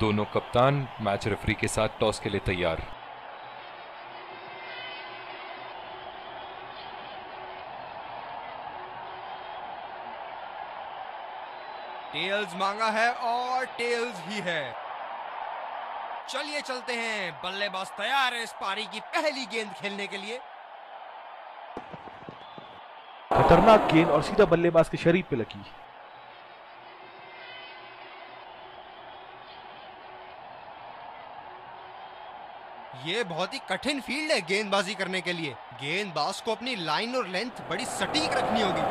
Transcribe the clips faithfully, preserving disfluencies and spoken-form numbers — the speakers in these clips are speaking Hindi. दोनों कप्तान मैच रेफरी के साथ टॉस के लिए तैयार। टेल्स मांगा है और टेल्स ही है। चलिए चलते हैं, बल्लेबाज तैयार है इस पारी की पहली गेंद खेलने के लिए। खतरनाक गेंद और सीधा बल्लेबाज के शरीर पे लगी। ये बहुत ही कठिन फील्ड है गेंदबाजी करने के लिए। गेंदबाज को अपनी लाइन और लेंथ बड़ी सटीक रखनी होगी।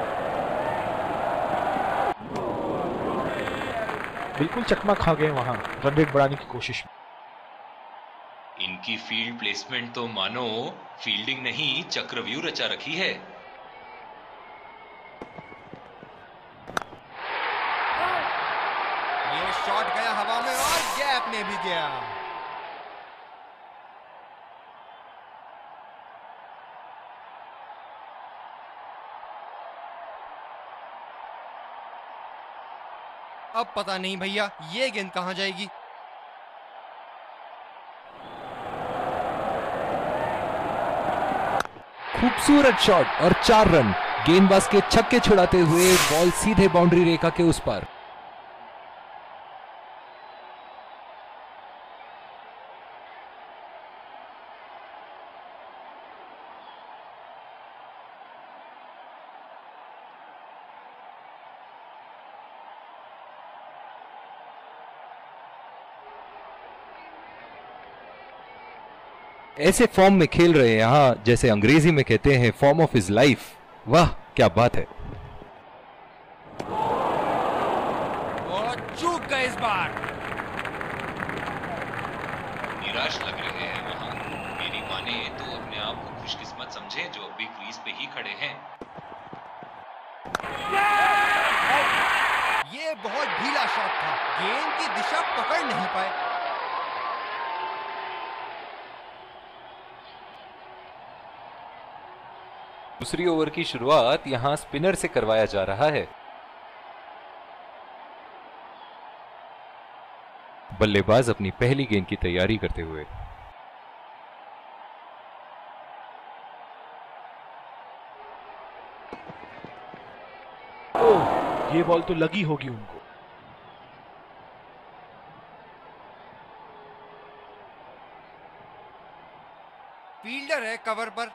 बिल्कुल चकमा खा गए वहां रन रेट बढ़ाने की कोशिश में। इनकी फील्ड प्लेसमेंट तो मानो फील्डिंग नहीं चक्रव्यूह रचा रखी है। ये शॉट गया हवा में और गैप में भी गया। अब पता नहीं भैया ये गेंद कहां जाएगी। खूबसूरत शॉट और चार रन। गेंदबाज के छक्के छुड़ाते हुए बॉल सीधे बाउंड्री रेखा के उस पार। ऐसे फॉर्म में खेल रहे हैं यहाँ, जैसे अंग्रेजी में कहते हैं फॉर्म ऑफ हिज लाइफ। वाह क्या बात है। और चूक गए इस बार। निराश लग रहे हैं वहाँ। मेरी माने तो अपने आप को खुशकिस्मत समझे जो अभी क्रीज पे ही खड़े हैं। ये बहुत ढीला शॉट था, गेंद की दिशा पकड़ नहीं पाए। दूसरी ओवर की शुरुआत यहां स्पिनर से करवाया जा रहा है। बल्लेबाज अपनी पहली गेंद की तैयारी करते हुए। ओह, ये बॉल तो लगी होगी उनको। फील्डर है कवर पर।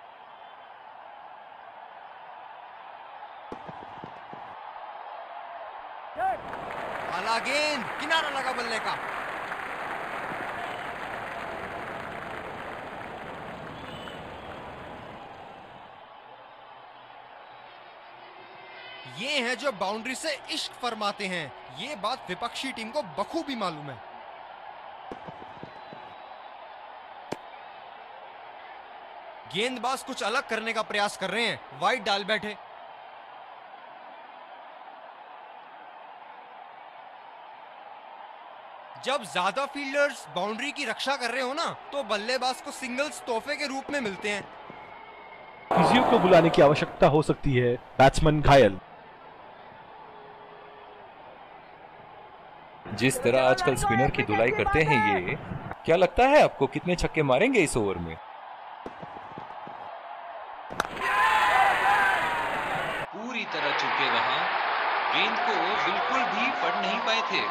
आला गेंद, किनारा लगा बल्ले का। ये है जो बाउंड्री से इश्क फरमाते हैं। ये बात विपक्षी टीम को बखूबी मालूम है। गेंदबाज कुछ अलग करने का प्रयास कर रहे हैं, वाइड डाल बैठे। जब ज्यादा फील्डर्स बाउंड्री की रक्षा कर रहे हो ना, तो बल्लेबाज को सिंगल्स तोहफे के रूप में मिलते हैं। फिजियो को बुलाने की आवश्यकता हो सकती है, बैट्समैन घायल। जिस तरह आजकल स्पिनर की धुलाई करते हैं ये, क्या लगता है आपको कितने छक्के मारेंगे इस ओवर में? पूरी तरह चूके वहां, गेंद को बिल्कुल भी पढ़ नहीं पाए थे।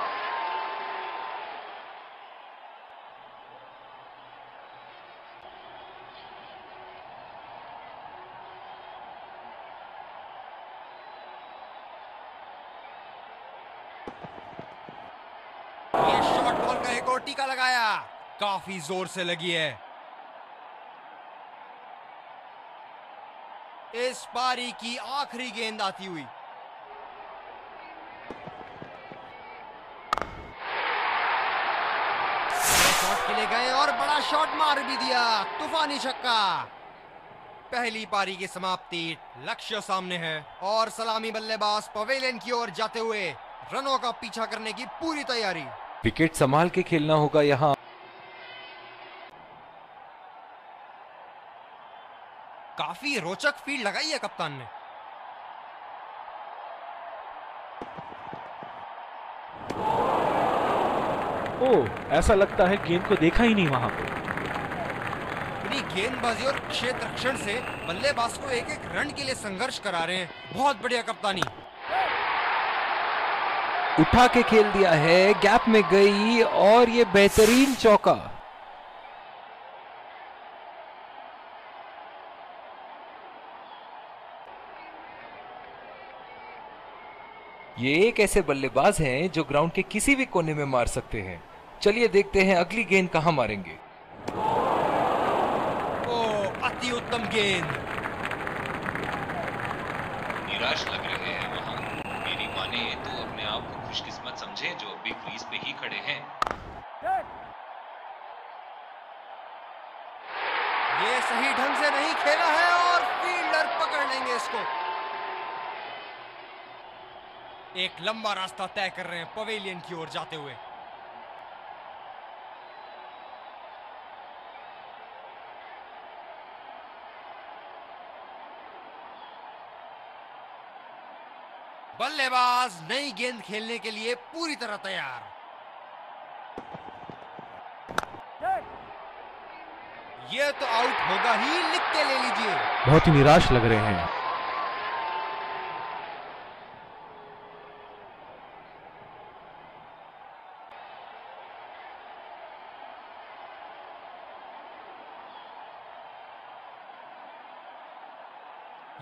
टीका लगाया, काफी जोर से लगी है। इस पारी की आखिरी गेंद आती हुई। शॉट के लिए गए और बड़ा शॉट मार भी दिया, तूफानी छक्का। पहली पारी की समाप्ति, लक्ष्य सामने है और सलामी बल्लेबाज पवेलियन की ओर जाते हुए रनों का पीछा करने की पूरी तैयारी। विकेट संभाल के खेलना होगा यहाँ। काफी रोचक फील्ड लगाई है कप्तान ने। ओह, ऐसा लगता है गेंद को देखा ही नहीं वहां पे। अपनी गेंदबाजी और क्षेत्ररक्षण से बल्लेबाज को एक एक रन के लिए संघर्ष करा रहे हैं। बहुत बढ़िया कप्तानी, उठा के खेल दिया है, गैप में गई और ये बेहतरीन चौका। ये एक ऐसे बल्लेबाज हैं जो ग्राउंड के किसी भी कोने में मार सकते हैं। चलिए देखते हैं अगली गेंद कहां मारेंगे। ओ, अति उत्तम गेंद। निराश लग रहे हैं वहां, मेरी माने तो अपने आप को खुशकिस्मत समझे जो अभी क्रीज पे ही खड़े हैं। ये सही ढंग से नहीं खेला है और फील्डर पकड़ लेंगे इसको। एक लंबा रास्ता तय कर रहे हैं पवेलियन की ओर जाते हुए। बल्लेबाज नई गेंद खेलने के लिए पूरी तरह तैयार। यह तो आउट होगा ही, लिख के ले लीजिए। बहुत ही निराश लग रहे हैं।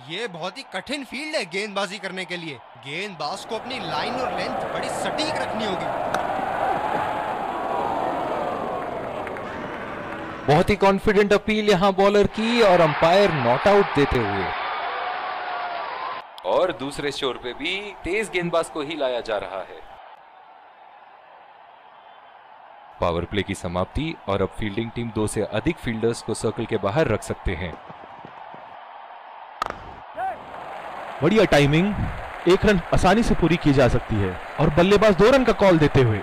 ये बहुत ही कठिन फील्ड है गेंदबाजी करने के लिए। गेंदबाज को अपनी लाइन और लेंथ बड़ी सटीक रखनी होगी। बहुत ही कॉन्फिडेंट अपील यहां बॉलर की और अंपायर नॉट आउट देते हुए। और दूसरे छोर पे भी तेज गेंदबाज को ही लाया जा रहा है। पावर प्ले की समाप्ति और अब फील्डिंग टीम दो से अधिक फील्डर्स को सर्कल के बाहर रख सकते हैं। बढ़िया टाइमिंग, एक रन आसानी से पूरी की जा सकती है और बल्लेबाज दो रन का कॉल देते हुए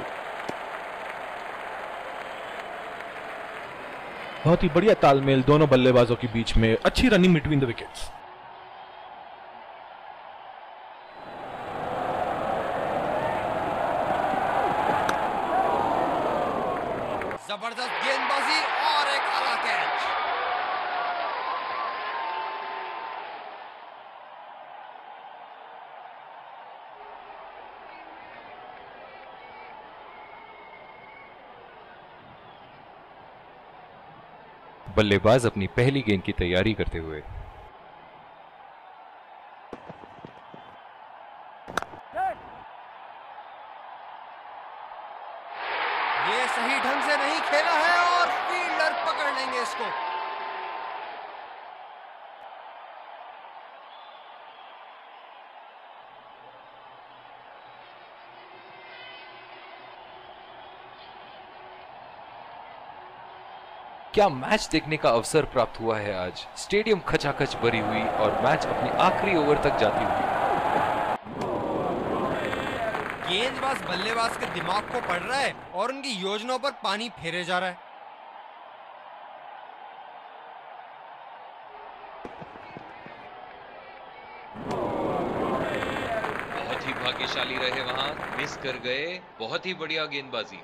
बहुत ही बढ़िया तालमेल दोनों बल्लेबाजों के बीच में, अच्छी रनिंग बिटवीन द विकेट्स। जबरदस्त गेंदबाजी और एक आला कैच। बल्लेबाज अपनी पहली गेंद की तैयारी करते हुए। ये सही ढंग से नहीं खेला है और फील्डर पकड़ लेंगे इसको। क्या मैच देखने का अवसर प्राप्त हुआ है आज। स्टेडियम खचाखच भरी हुई और मैच अपने आखिरी ओवर तक जाती हुई। गेंदबाज बल्लेबाज के दिमाग को पढ़ रहा है और उनकी योजनाओं पर पानी फेरे जा रहा है। बहुत ही भाग्यशाली रहे वहां, मिस कर गए। बहुत ही बढ़िया गेंदबाजी।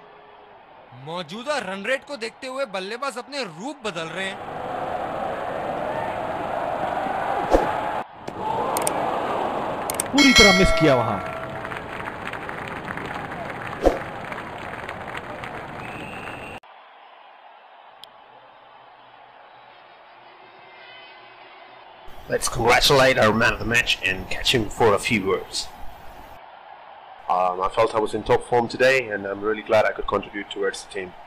मौजूदा रन रेट को देखते हुए बल्लेबाज अपने रूप बदल रहे हैं। पूरी तरह मिस किया वहां। Let's congratulate our man of the match and catch him for a few words. Um, I felt I was in top form today and I'm really glad I could contribute towards the team.